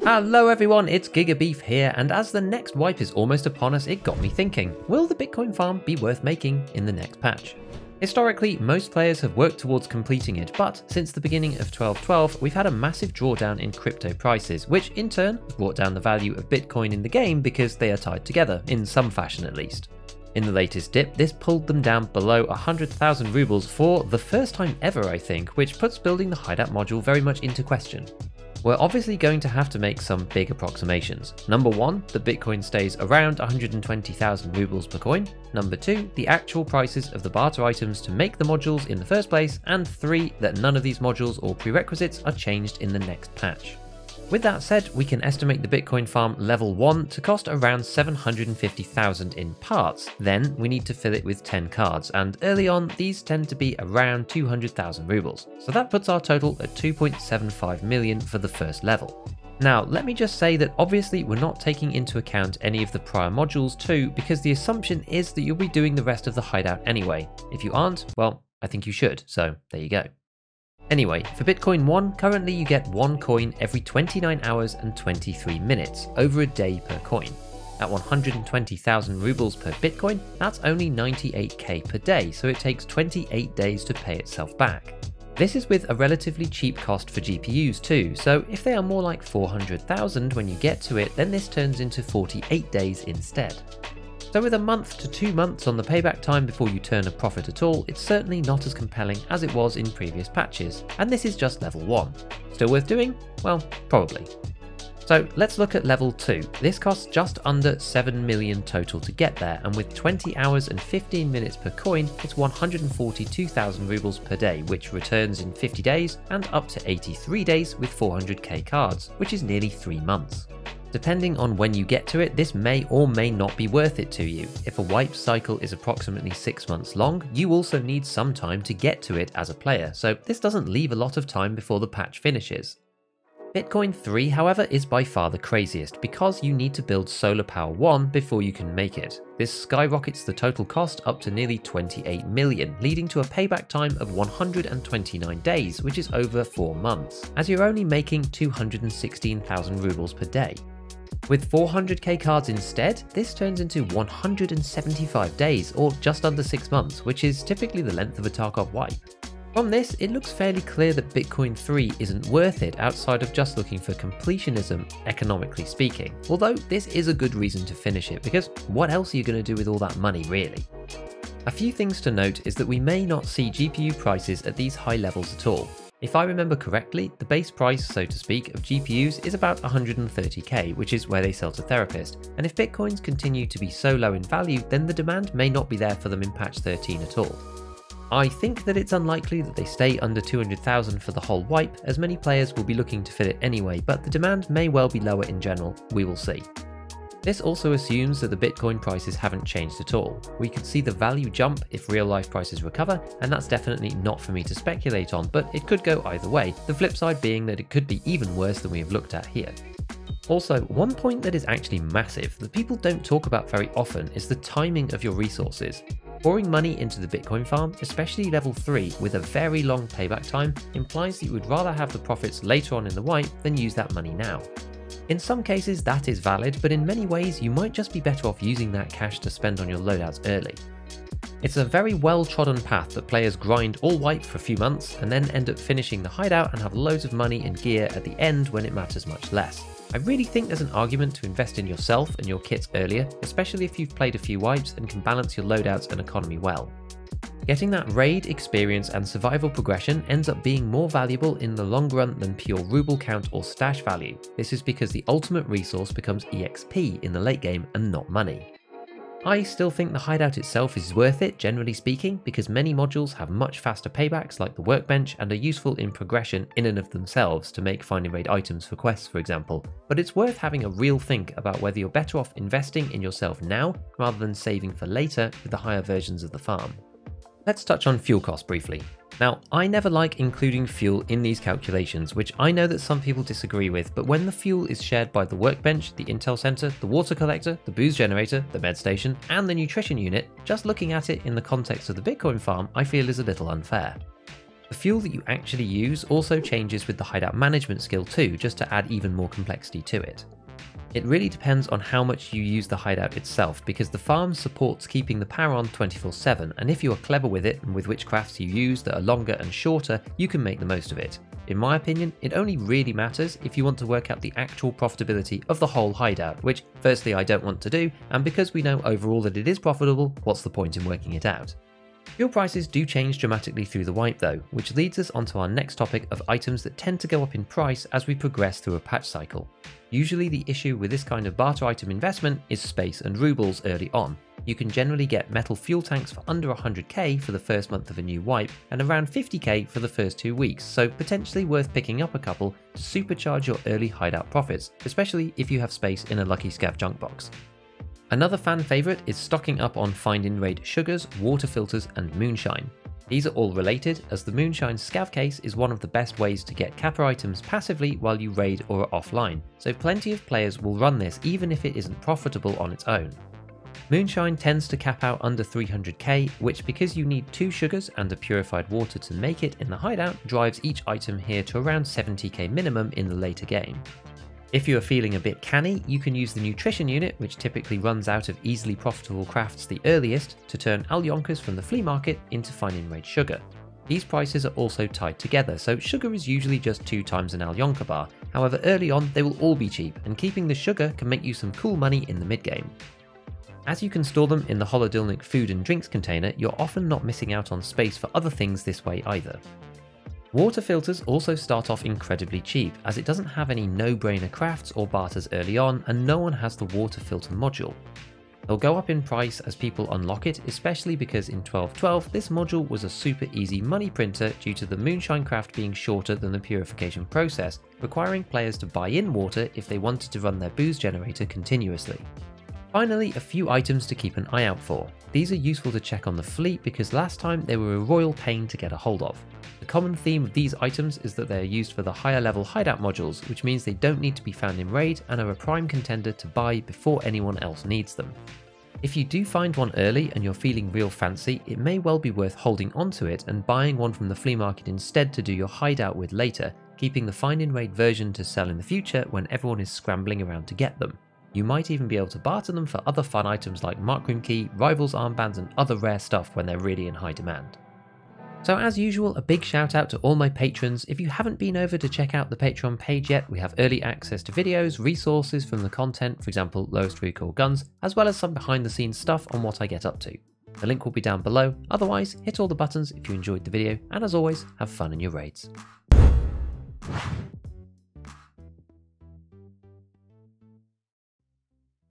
Hello everyone, it's GigaBeef here, and as the next wipe is almost upon us, it got me thinking, will the Bitcoin farm be worth making in the next patch? Historically, most players have worked towards completing it, but since the beginning of 12.12, we've had a massive drawdown in crypto prices, which in turn brought down the value of Bitcoin in the game because they are tied together, in some fashion at least. In the latest dip, this pulled them down below 100,000 rubles for the first time ever, I think, which puts building the Hideout module very much into question. We're obviously going to have to make some big approximations. Number one, the Bitcoin stays around 120,000 rubles per coin. Number two, the actual prices of the barter items to make the modules in the first place. And three, that none of these modules or prerequisites are changed in the next patch. With that said, we can estimate the Bitcoin farm level 1 to cost around 750,000 in parts. Then we need to fill it with 10 cards, and early on these tend to be around 200,000 rubles. So that puts our total at 2.75 million for the first level. Now let me just say that obviously we're not taking into account any of the prior modules too, because the assumption is that you'll be doing the rest of the Hideout anyway. If you aren't, well, I think you should, so there you go. Anyway, for Bitcoin 1, currently you get 1 coin every 29 hours and 23 minutes, over a day per coin. At 120,000 rubles per Bitcoin, that's only 98k per day, so it takes 28 days to pay itself back. This is with a relatively cheap cost for GPUs too, so if they are more like 400,000 when you get to it, then this turns into 48 days instead. So with a month to 2 months on the payback time before you turn a profit at all, it's certainly not as compelling as it was in previous patches, and this is just level 1. Still worth doing? Well, probably. So let's look at level 2. This costs just under 7 million total to get there, and with 20 hours and 15 minutes per coin, it's 142,000 rubles per day, which returns in 50 days and up to 83 days with 400k cards, which is nearly 3 months. Depending on when you get to it, this may or may not be worth it to you. If a wipe cycle is approximately 6 months long, you also need some time to get to it as a player, so this doesn't leave a lot of time before the patch finishes. Bitcoin 3, however, is by far the craziest, because you need to build Solar Power 1 before you can make it. This skyrockets the total cost up to nearly 28 million, leading to a payback time of 129 days, which is over 4 months, as you're only making 216,000 rubles per day. With 400k cards instead, this turns into 175 days, or just under 6 months, which is typically the length of a Tarkov wipe. From this, it looks fairly clear that Bitcoin 3 isn't worth it outside of just looking for completionism, economically speaking, although this is a good reason to finish it, because what else are you going to do with all that money, really? A few things to note is that we may not see GPU prices at these high levels at all. If I remember correctly, the base price, so to speak, of GPUs is about 130k, which is where they sell to Therapist, and if Bitcoins continue to be so low in value, then the demand may not be there for them in patch 13 at all. I think that it's unlikely that they stay under 200,000 for the whole wipe, as many players will be looking to fill it anyway, but the demand may well be lower in general, we will see. This also assumes that the Bitcoin prices haven't changed at all. We could see the value jump if real life prices recover, and that's definitely not for me to speculate on, but it could go either way, the flip side being that it could be even worse than we have looked at here. Also, one point that is actually massive, that people don't talk about very often, is the timing of your resources. Pouring money into the Bitcoin farm, especially level 3, with a very long payback time, implies that you would rather have the profits later on in the wipe than use that money now. In some cases that is valid, but in many ways you might just be better off using that cash to spend on your loadouts early. It's a very well-trodden path that players grind all wipe for a few months and then end up finishing the Hideout and have loads of money and gear at the end when it matters much less. I really think there's an argument to invest in yourself and your kits earlier, especially if you've played a few wipes and can balance your loadouts and economy well. Getting that raid experience and survival progression ends up being more valuable in the long run than pure ruble count or stash value. This is because the ultimate resource becomes EXP in the late game and not money. I still think the Hideout itself is worth it, generally speaking, because many modules have much faster paybacks like the workbench and are useful in progression in and of themselves to make finding raid items for quests, for example, but it's worth having a real think about whether you're better off investing in yourself now rather than saving for later with the higher versions of the farm. Let's touch on fuel costs briefly. Now, I never like including fuel in these calculations, which I know that some people disagree with, but when the fuel is shared by the workbench, the intel center, the water collector, the booze generator, the med station, and the nutrition unit, just looking at it in the context of the Bitcoin farm, I feel is a little unfair. The fuel that you actually use also changes with the hideout management skill too, just to add even more complexity to it. It really depends on how much you use the hideout itself, because the farm supports keeping the power on 24/7, and if you are clever with it and with which crafts you use that are longer and shorter, you can make the most of it. In my opinion, it only really matters if you want to work out the actual profitability of the whole hideout, which firstly I don't want to do, and because we know overall that it is profitable, what's the point in working it out? Fuel prices do change dramatically through the wipe though, which leads us onto our next topic of items that tend to go up in price as we progress through a patch cycle. Usually the issue with this kind of barter item investment is space and rubles early on. You can generally get metal fuel tanks for under 100k for the first month of a new wipe and around 50k for the first 2 weeks, so potentially worth picking up a couple to supercharge your early hideout profits, especially if you have space in a Lucky Scav junk box. Another fan favourite is stocking up on find-in raid sugars, water filters and moonshine. These are all related, as the moonshine scav case is one of the best ways to get capper items passively while you raid or are offline, so plenty of players will run this even if it isn't profitable on its own. Moonshine tends to cap out under 300k, which, because you need 2 sugars and a purified water to make it in the hideout, drives each item here to around 70k minimum in the later game. If you are feeling a bit canny, you can use the nutrition unit, which typically runs out of easily profitable crafts the earliest, to turn al yonkers from the flea market into finding raid sugar. These prices are also tied together, so sugar is usually just 2 times an al yonker bar. However, early on they will all be cheap, and keeping the sugar can make you some cool money in the mid game. As you can store them in the holodilnik food and drinks container, you're often not missing out on space for other things this way either. Water filters also start off incredibly cheap, as it doesn't have any no-brainer crafts or barters early on, and no one has the water filter module. They'll go up in price as people unlock it, especially because in 12.12 this module was a super easy money printer due to the moonshine craft being shorter than the purification process, requiring players to buy in water if they wanted to run their booze generator continuously. Finally, a few items to keep an eye out for. These are useful to check on the fleet because last time they were a royal pain to get a hold of. The common theme of these items is that they are used for the higher level hideout modules, which means they don't need to be found in raid and are a prime contender to buy before anyone else needs them. If you do find one early and you're feeling real fancy, it may well be worth holding onto it and buying one from the flea market instead to do your hideout with later, keeping the find in raid version to sell in the future when everyone is scrambling around to get them. You might even be able to barter them for other fun items like Marked Key, Rivals Armbands and other rare stuff when they're really in high demand. So as usual, a big shout out to all my patrons. If you haven't been over to check out the Patreon page yet, we have early access to videos, resources from the content, for example lowest recoil guns, as well as some behind the scenes stuff on what I get up to. The link will be down below, otherwise hit all the buttons if you enjoyed the video, and as always, have fun in your raids.